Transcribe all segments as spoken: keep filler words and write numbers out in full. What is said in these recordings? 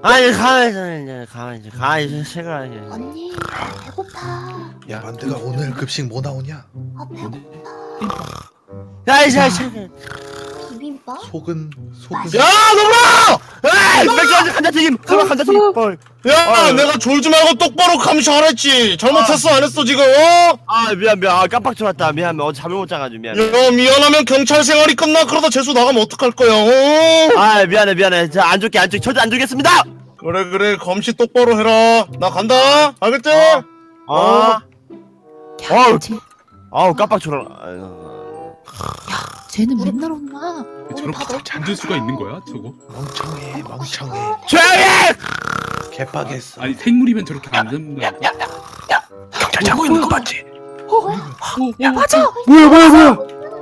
아니 가만히 가만히 가만히 생각하게. 언니 배고파. 야 만두가 오늘 급식 뭐 나오냐? 아 배고파. 야 이 자식. 비빔밥? 속은 속은. 야 너무나! 에이 맥주 감자튀김. 그만 감자튀김. 뻘. 야 내가 졸지 말고 똑바로 감시하랬지. 잘못했어 안 했어 지금? 어? 아 미안 미안. 아 깜빡 졸았다. 미안. 어제 잠을 못 자가지고 미안. 야 미안하면 경찰 생활이 끝나. 그러다 재수 나가면 어떡할 거야? 어? 아 미안해 미안해. 자 안 졸게 안 졸게 절대 안 졸겠습니다. 그래 그래 검시 똑바로 해라. 나 간다. 알겠지? 어. 아. 아우. 아우 깜빡 졸아. 야, 쟤는 맨날 혼나. 저렇게 잠들 수가 있는 거야, 저거? 멍청해, 멍청해. 조용해! 개빡했어. 아니 생물이면 저렇게 안 된다. 야, 야, 야, 경찰 자고 있는 거 맞지? 야, 맞아. 뭐야, 뭐야, 뭐야?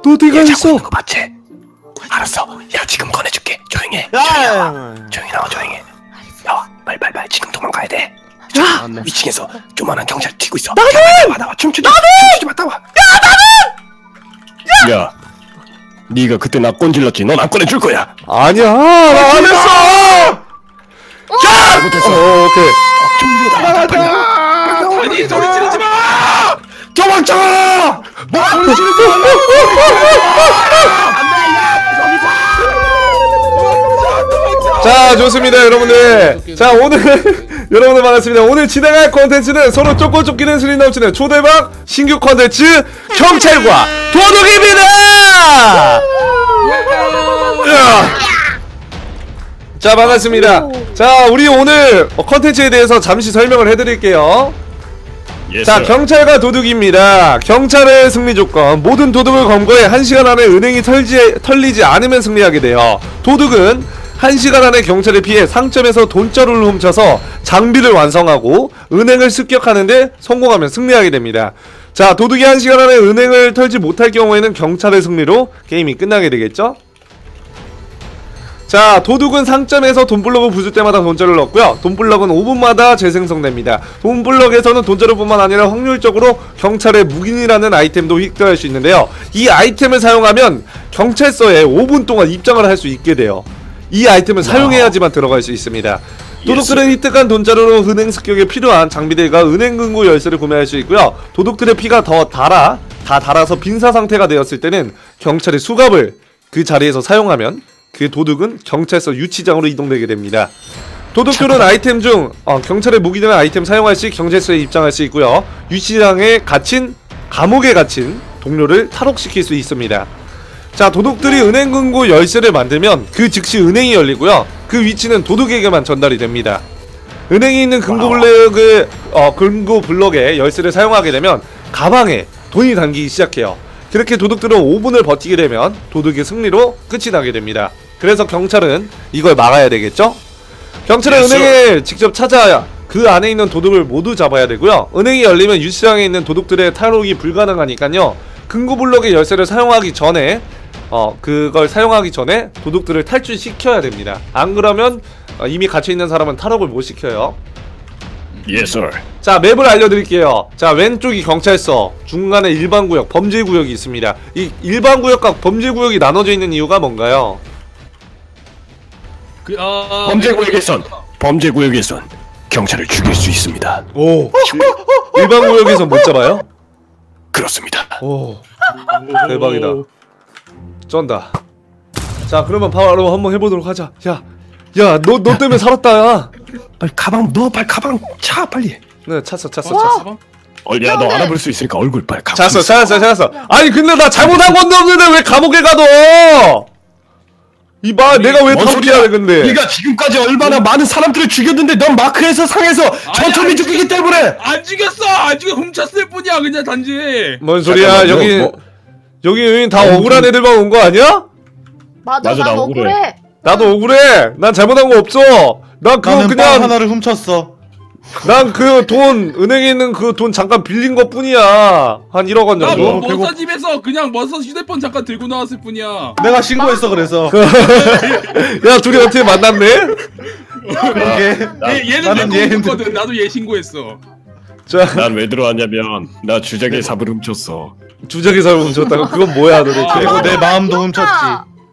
너 어떻게 가 있어? 있는 거 맞지? 알았어. 야, 지금 꺼내줄게. 조용해. 조용히 나와, 조용해. 야, 빨리, 빨리, 빨리. 지금 도망가야 돼. 위층에서 조만한 경찰 뛰고 있어. 나도. 나와, 춤추지. 나도. 나와. 야, 나도. 야! 니가 그때 나 꼰질렀지? 넌 안 꺼내줄 거야! 아니야! 나 안 했어! 야! 잘못했어! 어, 오케이. 나가자! 아니, 소리 지르지 마! 도망쳐라! 뭐 소리 지르지 마! 안 돼! 야! 자, 좋습니다, 여러분들. 자, 오늘. 여러분들 반갑습니다. 오늘 진행할 콘텐츠는 서로 쫓고 쫓기는 스릴 넘치는 초대박 신규 콘텐츠 경찰과 도둑입니다. 자 반갑습니다. 자 우리 오늘 콘텐츠에 대해서 잠시 설명을 해드릴게요. 자 경찰과 도둑입니다. 경찰의 승리 조건. 모든 도둑을 검거해 한 시간 안에 은행이 털지, 털리지 않으면 승리하게 돼요. 도둑은 한 시간 안에 경찰을 피해 상점에서 돈자루를 훔쳐서 장비를 완성하고 은행을 습격하는데 성공하면 승리하게 됩니다. 자 도둑이 한 시간 안에 은행을 털지 못할 경우에는 경찰의 승리로 게임이 끝나게 되겠죠? 자 도둑은 상점에서 돈블럭을 부술 때마다 돈자루를 얻고요. 돈블럭은 오 분마다 재생성됩니다. 돈블럭에서는 돈자루뿐만 아니라 확률적으로 경찰의 무기라는 아이템도 획득할 수 있는데요. 이 아이템을 사용하면 경찰서에 오 분 동안 입장을 할 수 있게 돼요. 이 아이템을 사용해야지만 들어갈 수 있습니다. 도둑들은 획득한 돈자루로 은행 습격에 필요한 장비들과 은행 금고 열쇠를 구매할 수 있고요. 도둑들의 피가 더 달아 다 달아서 빈사 상태가 되었을 때는 경찰의 수갑을 그 자리에서 사용하면 그 도둑은 경찰서 유치장으로 이동되게 됩니다. 도둑들은 아이템 중 어, 경찰의 무기든 아이템 사용할 시 경찰서에 입장할 수 있고요. 유치장에 갇힌 감옥에 갇힌 동료를 탈옥시킬 수 있습니다. 자 도둑들이 은행 금고 열쇠를 만들면 그 즉시 은행이 열리고요. 그 위치는 도둑에게만 전달이 됩니다. 은행이 있는 금고 블럭을 어 금고 블럭에 열쇠를 사용하게 되면 가방에 돈이 담기기 시작해요. 그렇게 도둑들은 오 분을 버티게 되면 도둑의 승리로 끝이 나게 됩니다. 그래서 경찰은 이걸 막아야 되겠죠? 경찰은 은행을 직접 찾아야 그 안에 있는 도둑을 모두 잡아야 되고요. 은행이 열리면 유치장에 있는 도둑들의 탈옥이 불가능하니까요. 금고 블럭의 열쇠를 사용하기 전에 어 그걸 사용하기 전에 도둑들을 탈출시켜야 됩니다. 안 그러면 어, 이미 갇혀있는 사람은 탈옥을 못 시켜요. 예스. 자 맵을 알려드릴게요. 자 왼쪽이 경찰서, 중간에 일반구역, 범죄구역이 있습니다. 이 일반구역과 범죄구역이 나눠져 있는 이유가 뭔가요? 그, 어... 범죄구역에선 범죄구역에선 경찰을 죽일 수 있습니다. 오 일반구역에선 못 잡아요? 그렇습니다. 오 대박이다. 쩐다. 자 그러면 바로 한번 해보도록 하자. 야 야 너 너 때문에 살았다. 야 빨리 가방 넣어. 빨리 가방 차 빨리. 네 찼어 찼어 찼어. 야 너 알아볼 수 있으니까 얼굴 빨리 가방 찼어 찼어 찼어. 아니 근데 나 잘못한 것도 없는데 왜 감옥에 가둬. 이 마 내가 왜 탐지하래 근데. 네가 지금까지 얼마나 많은 사람들을 죽였는데 넌 마크에서 상해서 천천히 죽이기 때문에. 안 죽였어 안 죽여. 훔쳤을 뿐이야 그냥 단지. 뭔 소리야. 여기 여기 다 어, 억울한 애들만 온 거 아니야? 맞아, 맞아 난 억울해. 억울해. 나도 억울해. 난 잘못한 거 없어. 난 그거 그냥 빵 하나를 훔쳤어. 난 그 돈 은행에 있는 그 돈 잠깐 빌린 것 뿐이야. 한 일억 원 정도. 나 뭐, 먼서 집에서 그냥 먼저 휴대폰 잠깐 들고 나왔을 뿐이야. 내가 신고했어 그래서. 야 둘이 어떻게 만났네? 그러게. 얘는 내 거거든. 나도 얘 신고했어. 난 왜 들어왔냐면 나 주작의 삽을 훔쳤어. 주작의 삽을 훔쳤다고? 그건 뭐야 도대체. 그리고 내 마음도 훔쳤지.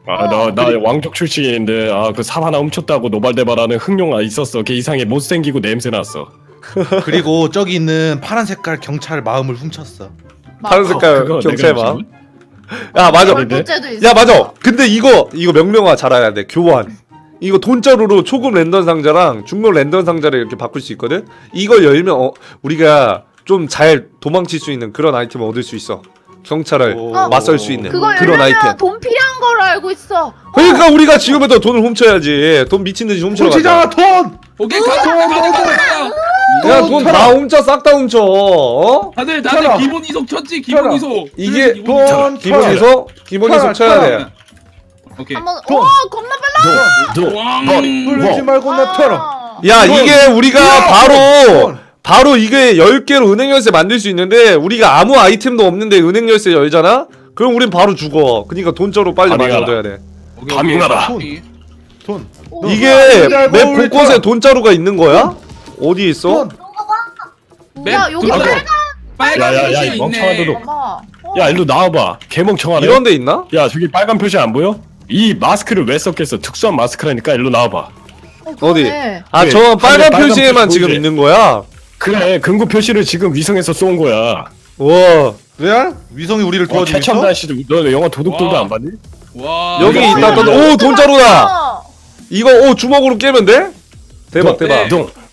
아, 나, 나 그래. 왕족 출신인데 아, 그 삽 하나 훔쳤다고 노발대발하는 흑룡아 있었어. 걔 이상해, 못생기고 냄새났어. 그리고 저기 있는 파란 색깔 경찰 마음을 훔쳤어. 파란 색깔 어, 경찰 마음? 야 맞아. 야 맞아. 근데 이거 이거 명령화 잘 알아야 돼. 교환. 이거 돈자루로 초급 랜덤 상자랑 중급 랜덤 상자를 이렇게 바꿀 수 있거든. 이걸 열면 어, 우리가 좀 잘 도망칠 수 있는 그런 아이템을 얻을 수 있어. 경찰을 맞설 수 있는 그거 그런 아이템. 돈 필요한 걸 알고 있어. 그러니까 어. 우리가 지금부터 돈을 훔쳐야지. 돈 미친 듯이 훔쳐라. 훔치자 돈. 오케이 가자. 야 돈 다 훔쳐 싹 다 훔쳐. 어? 다들 다들 기본 이속 쳤지. 기본 차라. 이속. 이게 기본, 돈, 기본 이속 기본 차라. 이속 쳐야 돼. 오케이. 한번 오 겁나 빨라. 돈 돌리지 말고 나 털어. 야 돈. 이게 우리가 돈. 바로 돈. 바로 이게 열 개로 은행 열쇠 만들 수 있는데 우리가 아무 아이템도 없는데 은행 열쇠 열잖아. 그럼 우린 바로 죽어. 그러니까 돈자루 빨리 많이 얻어야 돼. 가민가라. 돈. 돈. 이게 맵 곳곳에 돈자루가 있는 거야? 어디 있어? 야 여기 빨간 빨간 표시 있네. 야 일로 나와봐. 개멍청하네. 이런 데 있나? 야 저기 빨간 표시 안 보여? 이 마스크를 왜 썼겠어? 특수한 마스크라니까. 일로 나와봐. 어, 어디? 아 저 빨간 표시에만 지금 있는 거야? 그래 금고 표시를 지금 위성에서 쏜 거야. 와 왜? 위성이 우리를 도와주고 있어? 최첨단 시대. 너 영화 도둑들도 안 봤니? 와 여기 있다. 오 돈자루다. 이거 오 주먹으로 깨면 돼? 대박 대박.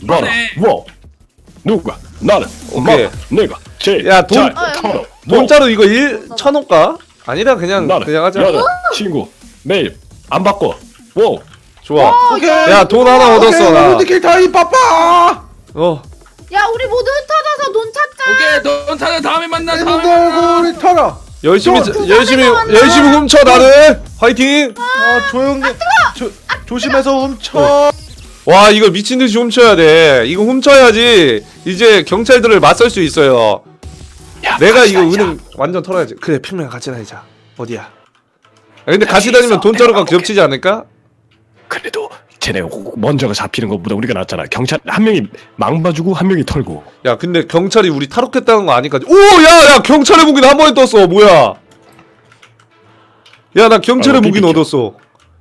나는 뭐 누가 나는 엄마 내가 제일 야 돈 돈자루 이거 일 천원가 아니라 그냥 나는, 그냥 하자. 나는 친구 매일 안 바꿔. 뭐 좋아. 야 돈 하나 얻었어. 나 우리들 다이 바빠. 어. 야 우리 모두 흩어져서 돈 찾자. 오케이 돈 찾아. 다음에 만나. 돈 들고 우리 털어. 열심히 열심히 열심히 훔쳐. 나를 화이팅. 아 조용히 조심해서 훔쳐. 와 이거 미친듯이 훔쳐야 돼. 이거 훔쳐야지 이제 경찰들을 맞설 수 있어요. 야, 내가 이거 다니자. 은행 완전 털어야지. 그래 필면 같이 다니자. 어디야? 야, 근데 같이 다니면 돈자루가 겹치지 않을까? 그래도 쟤네 먼저가 잡히는 것보다 우리가 낫잖아. 경찰 한 명이 망봐주고 한 명이 털고. 야 근데 경찰이 우리 탈옥했다는 거 아니까. 오! 야야 야, 경찰의 무기는 한 번에 떴어. 뭐야? 야 나 경찰의 어, 무기는 얻었어.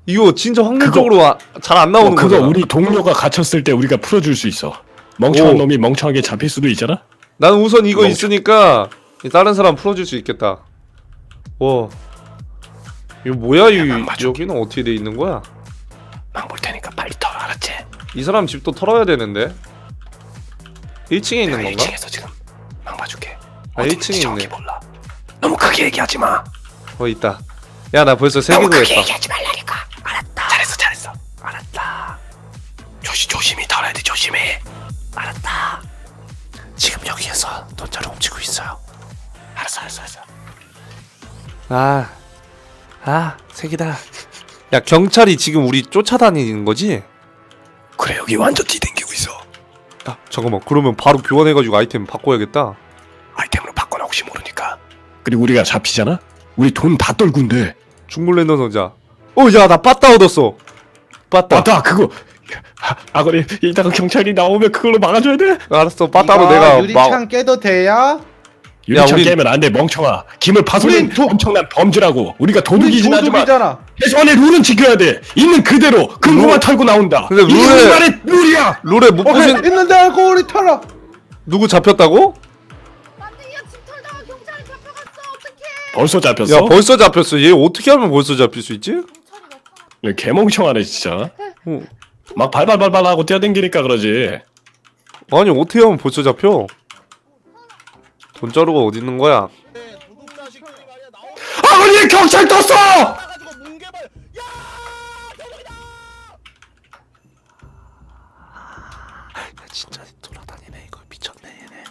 이거 진짜 확률적으로 잘 안 나오는 거잖아. 그거 우리 동료가 갇혔을 때 우리가 풀어줄 수 있어. 멍청한 오. 놈이 멍청하게 잡힐 수도 있잖아. 난 우선 이거 멍청. 있으니까 다른 사람 풀어줄 수 있겠다. 와 이거 뭐야. 이 여기는 어떻게 돼 있는 거야? 막 볼 테니까 빨리 털어. 알았지? 이 사람 집도 털어야 되는데 일 층에 있는 건가? 일 층에서 지금 막 봐줄게. 아 일 층에 있네. 몰라. 너무 크게 얘기하지 마. 어 있다. 야 나 벌써 세 개 구했다. 너무 크게 얘기하지 말라니까. 알았다. 잘했어 잘했어. 알았다. 조심 조심히 털어야 돼. 조심히. 알았다. 지금 여기에서 돈자루 훔치고 있어요. 알았어 알았어 알았어. 아, 아 색이다. 야 경찰이 지금 우리 쫓아다니는 거지? 그래 여기 완전 뒤댕기고 있어. 아 잠깐만 그러면 바로 교환해가지고 아이템 바꿔야겠다. 아이템으로 바꿔놔 혹시 모르니까. 그리고 우리가 잡히잖아? 우리 돈 다 떨군데. 중물 랜덤 상자. 어 야 나 빠따 얻었어. 빠따. 빠따 그거. 아, 아거리 이따가 경찰이 나오면 그걸로 막아줘야 돼. 알았어 빠따로 내가 유리창 막... 깨도 돼야? 유리창 우리... 깨면 안 돼 멍청아. 김을 파손은 도... 엄청난 범죄라고. 우리가 도둑이긴 하지만 최소한의 룰은 지켜야 돼. 있는 그대로 금고만 털고 나온다. 근데 룰에 룰이야. 룰에 못 보신. 보신... 있는데 알고 우리 털어. 누구 잡혔다고? 벌써 잡혔어? 야 벌써 잡혔어. 얘 어떻게 하면 벌써 잡힐 수 있지? 얘 개멍청하네 진짜. 어. 막 발발발발 하고 뛰어댕기니까 그러지. 아니 어떻게 하면 벌써 잡혀? 돈자루가 어디 있는 거야? 아버님 경찰 떴어! 야 진짜 돌아다니네 이거. 미쳤네 얘네.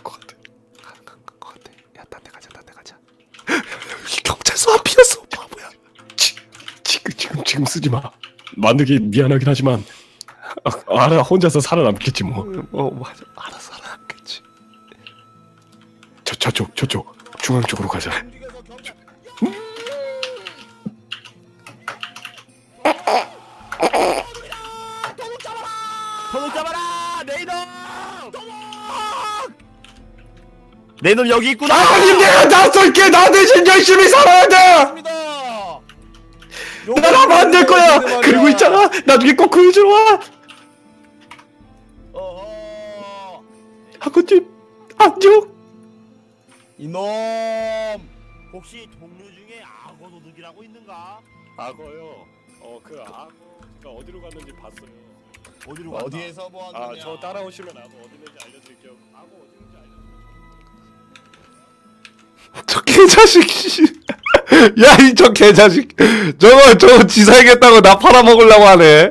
간거 같아. 간거 같아. 야 딴 데 가자 딴 데 가자. 여기 경찰서 앞이었어. 바보야. 지, 지금 지금 지금 쓰지 마. 만들기 미안하긴 하지만 아, 알아 혼자서 살아남겠지 뭐. 어 맞아 알아 살아남겠지. 저 저쪽 저쪽 중앙 쪽으로 가자. 내 놈 여기 있구나. 아님 내가 나설게. 나 대신 열심히 살아야 돼. 나 만들 거야. 그리고 있잖아, 나중에 꼭 구해주러 와. 어허. 하코님 안녕. 이놈 혹시 동료 중에 악어 도둑이라고 있는가? 악어요? 어, 그 악어가 어디로 갔는지 봤어요. 어디로 갔나? 어디에서 뭐 하느냐? 아, 저 따라오시면 악어 어디 있는지 알려드릴게요. 악어 어디 있는지 알려드릴게요. 저 개자식. 야, 이 저 개자식. 저거 저거 지 살겠다고 나 팔아먹으려고 하네.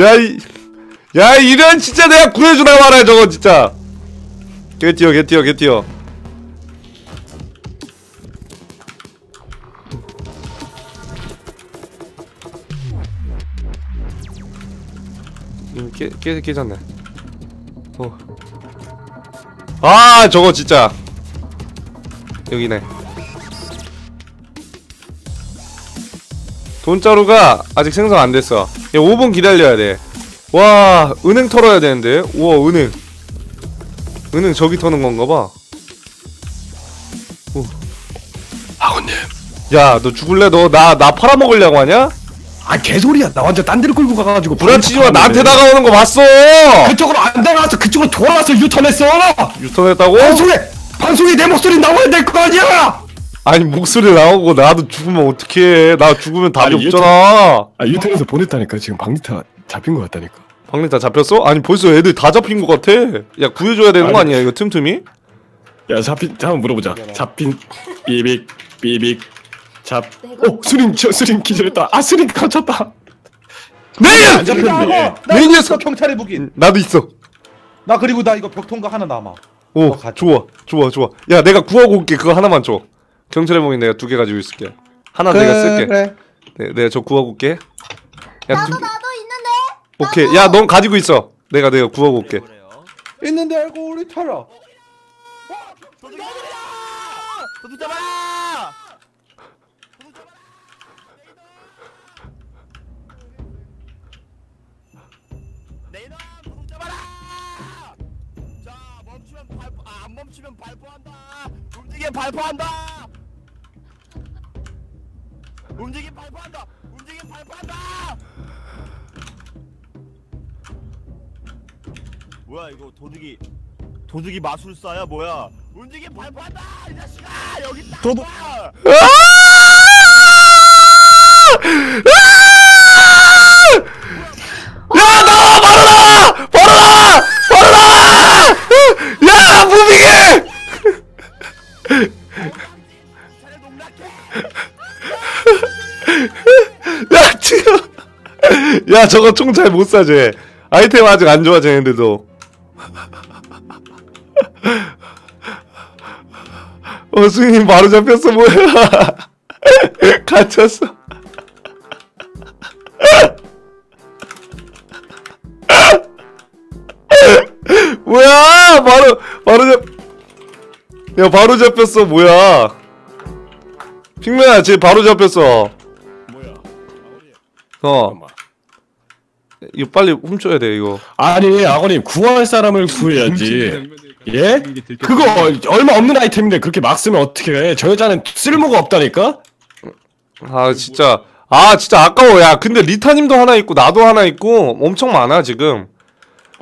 야, 이 야, 이런 진짜 내가 구해주나 말아야 저거 진짜. 개뛰어 개뛰어 개뛰어. 깨, 깨, 깨졌네. 어. 아, 저거 진짜. 여기네. 돈자루가 아직 생성 안 됐어. 야, 오 분 기다려야 돼. 와, 은행 털어야 되는데. 우와, 은행. 은행 저기 터는 건가 봐. 오. 아군님. 야, 너 죽을래? 너 나, 나 팔아먹으려고 하냐? 아, 개소리야. 나 완전 딴 데로 끌고 가가지고 부라치지마. 나한테 다가오는 거 봤어. 그쪽으로 안 다가와서 그쪽으로 돌아와서 유턴했어. 유턴했다고? 방송에! 방송에 내 목소리 나와야 될 거 아니야! 아니, 목소리 나오고 나도 죽으면 어떡해. 나 죽으면 답이 아니, 없잖아. 아, 유턴에서 보냈다니까. 지금 박리타 잡힌 거 같다니까. 박리타 잡혔어? 아니, 벌써 애들 다 잡힌 거 같아. 야, 구해줘야 되는 아니, 거 아니야 이거 틈틈이? 야, 잡힌... 한번 물어보자. 잡힌... 삐빅... 삐빅... 잡. 오! 수린! 저, 수린 기절했다! 아! 수린 감췄다! 내일! 잡혔네. 내일이었어! 경찰의 무기인! 나도 있어! 나 그리고 나 이거 벽통과 하나 남아. 오! 좋아! 좋아 좋아! 야, 내가 구하고 올게. 그거 하나만 줘. 경찰의 무기인 내가 두 개 가지고 있을게. 하나 그래, 내가 쓸게. 그래. 네, 내가 저 구하고 올게. 야, 나도 두... 나도 있는데! 오케이. 나도. 야, 넌 가지고 있어! 내가 내가 구하고 올게. 있는데 알고 우리 털어! 어? 도둑이야! 도둑 잡아라! 멈추면 발포한다. 움직이면 발포한다. 움직이면 발포한다. 움직이면 발포한다. 뭐야 이거 도둑이 도둑이 마술사야 뭐야? 움직이면 발포한다. 이 자식아 여기 딱 도둑. 야, 나와 바로 나와 바로 나와 바로 나와. 야, 무빙해! 야, 지금 야, 저거 총 잘 못 사, 쟤. 아이템 아직 안 좋아, 쟤네들도. 어, 수인님 바로 잡혔어, 뭐야. 갇혔어. 뭐야! 바로, 바로 잡, 야, 바로 잡혔어, 뭐야. 핑맨아, 쟤 바로 잡혔어. 뭐야? 어. 이거 빨리 훔쳐야 돼, 이거. 아니, 아거님, 구할 사람을 구해야지. 예? 그거, 얼마 없는 아이템인데 그렇게 막 쓰면 어떻게 해? 저 여자는 쓸모가 없다니까? 아, 진짜. 아, 진짜 아까워. 야, 근데 리타님도 하나 있고, 나도 하나 있고, 엄청 많아, 지금.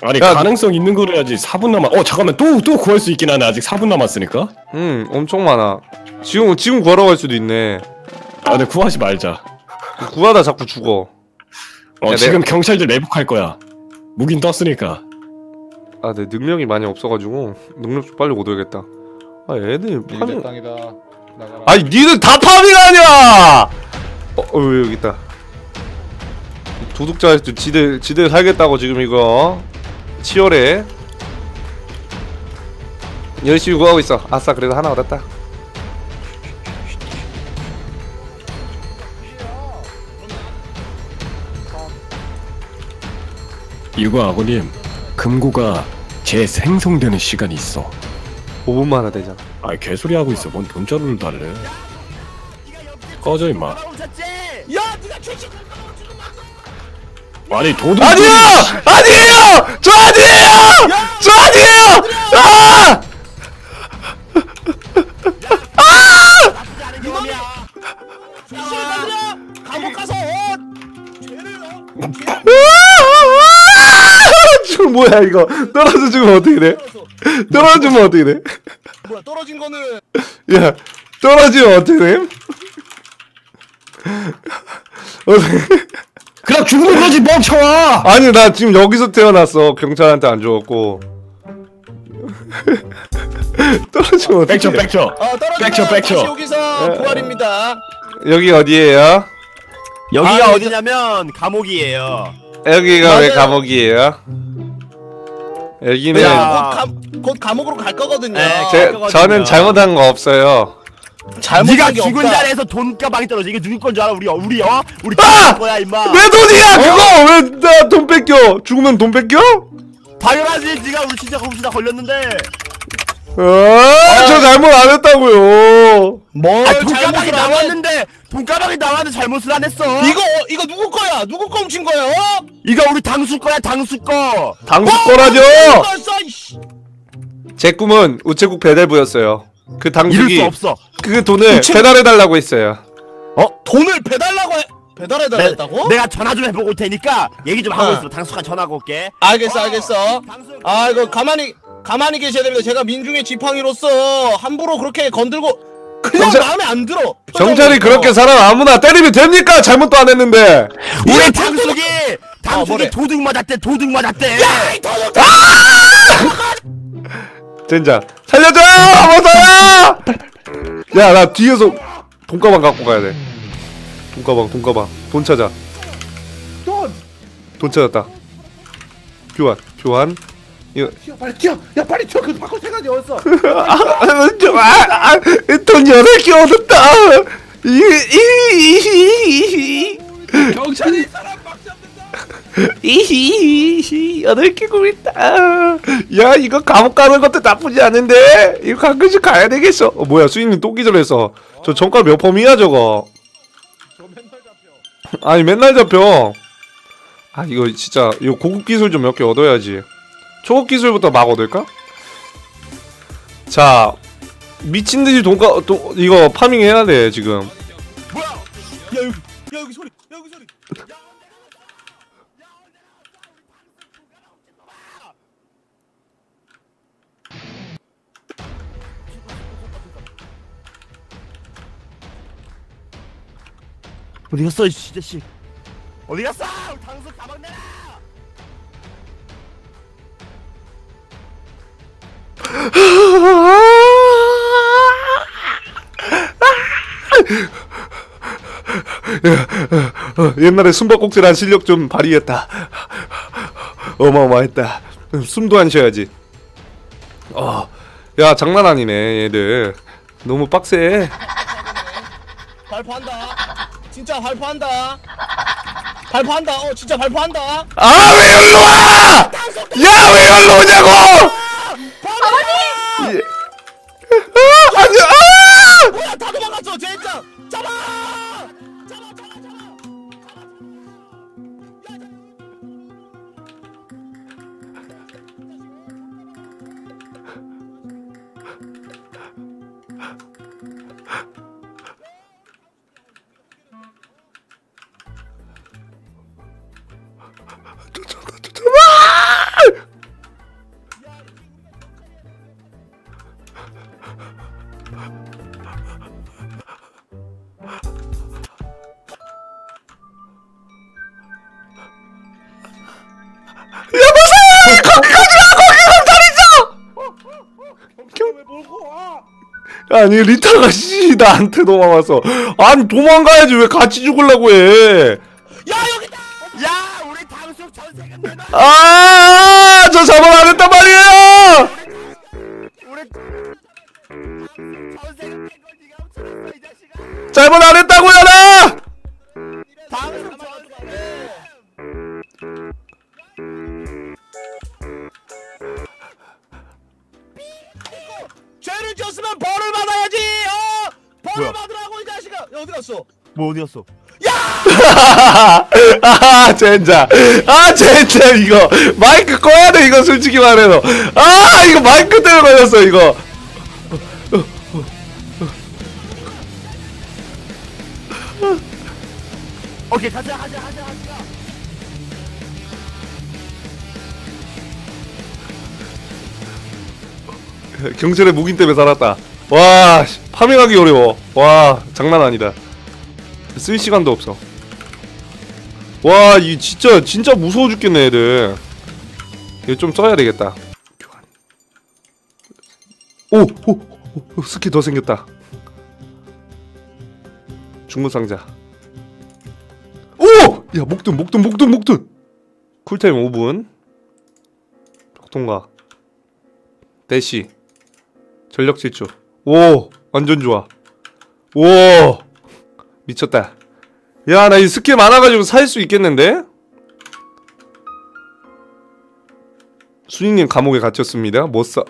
아니, 야, 가능성 있는 걸 해야지. 사 분 남아. 어, 잠깐만. 또, 또 구할 수 있긴 하네. 아직 사 분 남았으니까. 응, 엄청 많아. 지금, 지금 구하러 갈 수도 있네. 아, 근데 구하지 말자. 구하다 자꾸 죽어. 어, 야, 지금 내... 경찰들 매복할 거야. 무긴 떴으니까. 아, 내 능력이 많이 없어가지고. 능력 좀 빨리 얻어야겠다. 아, 애들 파밍. 아니, 니들 다 파밍하냐! 어, 어, 여기 있다. 도둑자 지들, 지들 살겠다고 지금 이거. 치열해. 열심히 구하고 있어. 아싸, 그래도 하나 얻었다. 이거 아버님, 금고가 재생성되는 시간이 있어. 오 분만 하나 되잖아. 아이, 개소리 하고 있어. 뭔 돈자루를 달래. 꺼져 임마. 야, 니가 최신 아니, 도둑. 아니요! 아니에요! 저 아니에요! 저 아니에요! 아! 뭐야 이거 떨어져 주면 어떻게 돼? 떨어져 주면 어떻게 돼? 뭐야 떨어진 거는 야 떨어지면 어떻게 돼? 그냥 죽는 거지 멈춰와. 아니 나 지금 여기서 태어났어. 경찰한테 안 죽었고. 떨어지면 어떡해. 백쳐 백쳐 어, 백쳐 백쳐. 여기서 부활입니다. 여기 어디예요? 여기가 아, 어디냐면 감옥이에요. 여기가 맞아요. 왜 감옥이에요? 여기는 야, 곧, 감, 곧 감옥으로 갈 거거든요. 네, 제, 거거든요. 저는 잘못한 거 없어요. 네가 죽은 없다. 자리에서 돈 가방이 떨어져. 이게 누구 건 줄 알아? 우리 우리 어? 우리 아! 거야 임마. 왜 돈이야 어? 그거? 왜 나 돈 뺏겨? 죽으면 돈 뺏겨? 당연하지. 네가 우리 진짜 거기다 걸렸는데. 아, 저 잘못 안 했다고요. 뭘 아, 돈가방이 나왔는데 돈가방이 나왔는데 잘못을 안 했어. 이거 이거 누구 거야? 누구 거 훔친 거야? 어? 이거 우리 당수 거야. 당수 거. 당수 어? 거라죠. 제 꿈은 우체국 배달부였어요. 그 당국이 그 돈을 우체국... 배달해달라고 했어요. 어? 돈을 배달라고 해... 배달해달라고? 내가 전화 좀 해보고 올 테니까 얘기 좀 하고 어. 있어. 당수가 전화하고 올게. 알겠어 어, 알겠어. 아 이거 가만히 가만히 계셔야 됩니다. 제가 민중의 지팡이로서 함부로 그렇게 건들고 그냥 경찰... 마음에 안 들어. 경찰이 그렇게 사람 아무나 때리면 됩니까? 잘못도 안 했는데. 우리 당숙이 당숙이 어, 도둑 맞았대. 도둑 맞았대. 야, 이 도둑! 젠장 살려줘! 아버사야! 야, 나 뒤에서 돈가방 갖고 가야 돼. 돈가방, 돈가방, 돈 찾아. 돈! 돈 찾았다. 교환, 교환. 이거. 튀어, 빨리 튀어! 야, 빨리 튀어! 그 바꿔 생각이 어딨어? 돈 여덟 개 얻었다! 경찰이 사람 막 잡는다! 이히히히 여덟 개 구했다. 야 이거 감옥 가는 것도 나쁘지 않은데 이거 가끔씩 가야 되겠어. 어, 뭐야 수인님 또 기절했어. 저 정가 몇 범이야 저거? 저 맨날 잡혀. 아니 맨날 잡혀. 아 이거 진짜 이거 고급 기술 좀 몇 개 얻어야지. 초급 기술부터 막 얻을까? 자 미친 듯이 돈가 또 이거 파밍 해야 돼 지금. 뭐야? 야 여기 야 여기 소리 야 여기 소리. 야. 어디 갔어 이 자식? 어디 갔어? 우리 당수 가방 내라! 옛날에 숨바꼭질한 실력 좀 발휘했다. 어마어마했다. 숨도 안 쉬어야지. 어, 야 장난 아니네 얘들. 너무 빡세. 발포한다. 진짜 발포한다. 발포한다. 어 진짜 발포한다. 아 왜 여기로 와! 야 왜 여기로 오냐고! 아니! 아 아니! 아! 뭐야 다 도망갔어 제 입장! 잡아! 잡아 잡아 잡아! 아니 리타가 씨 나한테 도망왔어. 아니 도망가야지 왜 같이 죽으려고 해. 야 여기다. 야 우리 당숙 전세금 내놔. 아 저 잘못 안 했단 말이에요. 우리 전세금 낸 걸 네가 훔쳐놨어 이 자식아. 잘못 안 했다고요 나. 당숙 전세금. 죄를 지었으면 벌을 받아야지! 어! 벌을 뭐야? 받으라고 이 자식아! 야 어디 갔어? 뭐 어디 갔어? 야! 아 젠장! 아 젠장 이거! 마이크 꺼야 돼 이거 솔직히 말해서! 아 이거 마이크 때문에 걸렸어 이거! 오케이 가자 가자 가자 가자! 경찰의 묵인 때문에 살았다. 와, 파밍하기 어려워. 와, 장난 아니다. 쓸 시간도 없어. 와, 이 진짜 진짜 무서워 죽겠네 얘들. 얘 좀 써야 되겠다. 오, 오, 오, 스킬 더 생겼다. 중문 상자. 오, 야 목둔 목둔 목둔 목둔. 쿨타임 오 분. 통과. 대시. 전력 질주. 오, 완전 좋아. 오, 미쳤다. 야, 나 이 스킬 많아가지고 살 수 있겠는데? 순이님 감옥에 갇혔습니다. 못 사.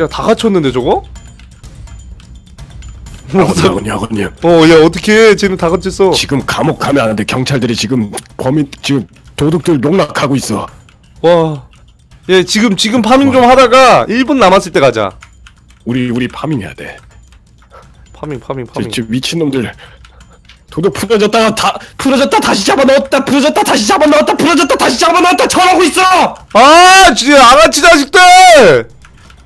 야, 다 갇혔는데 저거? 야건이 야건이. 어, 야 어떻게? 쟤는 다 갇혔어. 지금 감옥 가면 안 돼. 경찰들이 지금 범인 지금 도둑들 농락하고 있어. 와. 예, 지금 지금 파밍 좀 하다가 일 분 남았을 때 가자. 우리 우리 파밍해야 돼. 파밍 파밍 파밍. 지금 미친놈들 도둑 풀어졌다가 다 풀어졌다 다시 잡아 넣었다 풀어졌다 다시 잡아 넣었다 풀어졌다 다시 잡아 넣었다 저러고 있어. 아, 진짜 아가씨 자식들.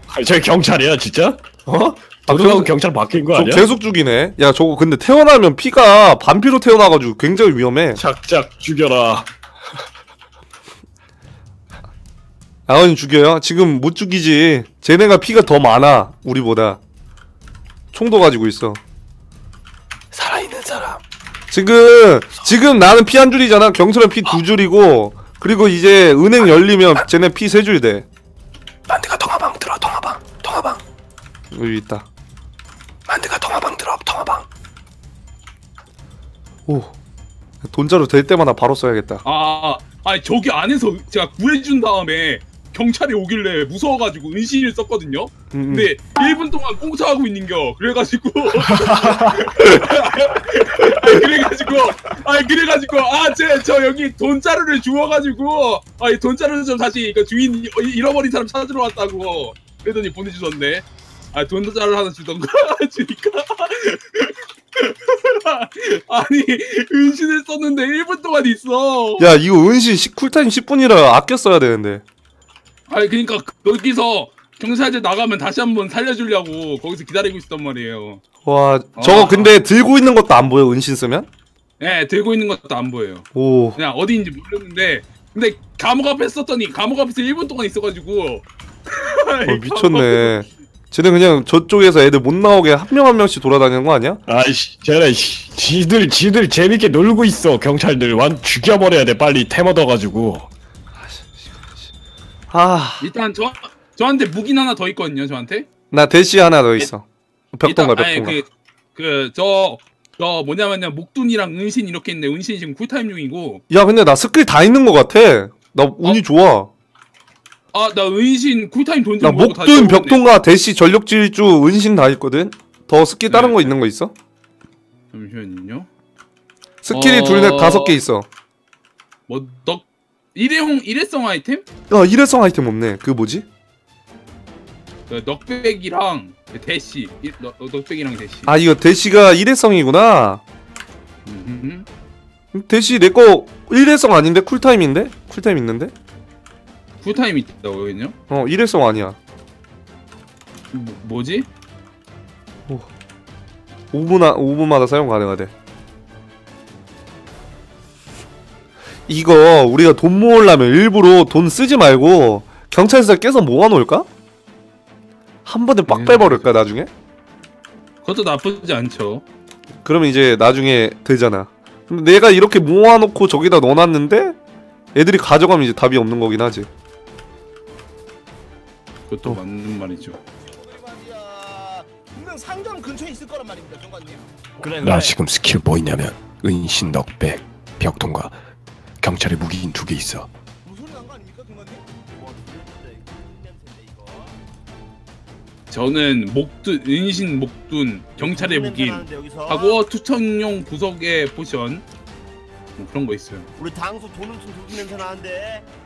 아니, 저게 경찰이야 진짜? 어? 도둑하고 아, 경찰 바뀐 거 아니야? 계속 죽이네. 야, 저거 근데 태어나면 피가 반피로 태어나가지고 굉장히 위험해. 작작 죽여라. 아언이 죽여요? 지금 못 죽이지. 쟤네가 피가 더 많아 우리보다. 총도 가지고 있어. 살아있는 사람 지금 지금 나는 피 한 줄이잖아. 경찰은 피 두 줄이고 그리고 이제 은행 열리면 쟤네 피 세 줄 돼. 만드가 통화방 들어. 통화방 통화방 여기 있다. 만드가 통화방 들어. 통화방. 오, 돈자루 될 때마다 바로 써야겠다. 아, 아 저기 안에서 제가 구해준 다음에 경찰이 오길래 무서워가지고 은신을 썼거든요. 음음. 근데 일 분 동안 꽁차하고 있는겨. 그래가지고 아니, 그래가지고 아 그래가지고 아 제 저 여기 돈자루를 주워가지고 아 이 돈자루를 좀 다시 그 주인 잃어버린 사람 찾으러 왔다고 그랬더니 보내주셨네. 아 돈자루 하나 주던가 주니까 아니 은신을 썼는데 일 분 동안 있어. 야, 이거 은신 쿨타임 십 분이라 아껴 써야 되는데. 아니 그니까 여기서 경찰제 나가면 다시 한번 살려주려고 거기서 기다리고 있었단 말이에요. 와, 저거 아. 근데 들고 있는 것도 안 보여 은신 쓰면? 네, 들고 있는 것도 안 보여요. 오. 그냥 어디인지 모르는데 근데 감옥 앞에 썼더니 감옥 앞에서 일 분 동안 있어가지고 어, 미쳤네. 쟤는 그냥 저쪽에서 애들 못 나오게 한 명 한 명씩 돌아다니는 거 아니야? 아이씨, 쟤네 지들 지들 재밌게 놀고 있어. 경찰들 완 죽여버려야 돼 빨리 템 얻어가지고. 아, 일단 저 저한테 무긴 하나 더 있거든요. 저한테 나 대시 하나 더 있어. 벽동가 벽동가. 그 저 저 뭐냐면요 목둔이랑 은신 이렇게 있는데 은신 지금 쿨타임 중이고. 야, 근데 나 스킬 다 있는 거 같아. 나 운이 어? 좋아. 아, 나 은신 쿨타임 돈 좀 모으고 다시 목둔 벽동가 대시 전력 질주 은신 다 있거든. 더 스킬 다른 네. 거 있는 거 있어? 잠시만요. 스킬이 어... 둘 넷 다섯 개 있어. 뭐 너 일회용 일회성 아이템? 어, 일회성 아이템 없네. 그 뭐지? 그 넉백이랑 대시. 일, 너, 넉백이랑 대시. 아, 이거 대시가 일회성이구나. 음. 대시 내 거 일회성 아닌데 쿨타임인데? 쿨타임 있는데? 쿨타임 있다고 했냐? 어, 일회성 아니야. 뭐, 뭐지? 오. 오 분아, 오 분마다 사용 가능하대. 이거 우리가 돈 모으려면 일부러 돈 쓰지 말고 경찰서 깨서 모아놓을까? 한 번에 빡 빼버릴까 나중에? 그것도 나쁘지 않죠. 그러면 이제 나중에 되잖아. 그럼 내가 이렇게 모아놓고 저기다 넣어놨는데 애들이 가져가면 이제 답이 없는 거긴 하지. 그것도 어. 맞는 말이죠. 분명 상점 근처에 있을 거란 말입니다, 경관님. 그래, 나 지금 스킬 뭐 있냐면 은신 넉백 벽통과 경찰에 무기인 두 개 있어. 저는 목둔, 은신 목둔, 경찰의 무기인 하고 투척용 구석의 포션 뭐 그런 거 있어요. 우리 당소 돈을 좀 조금 냄새 나는데.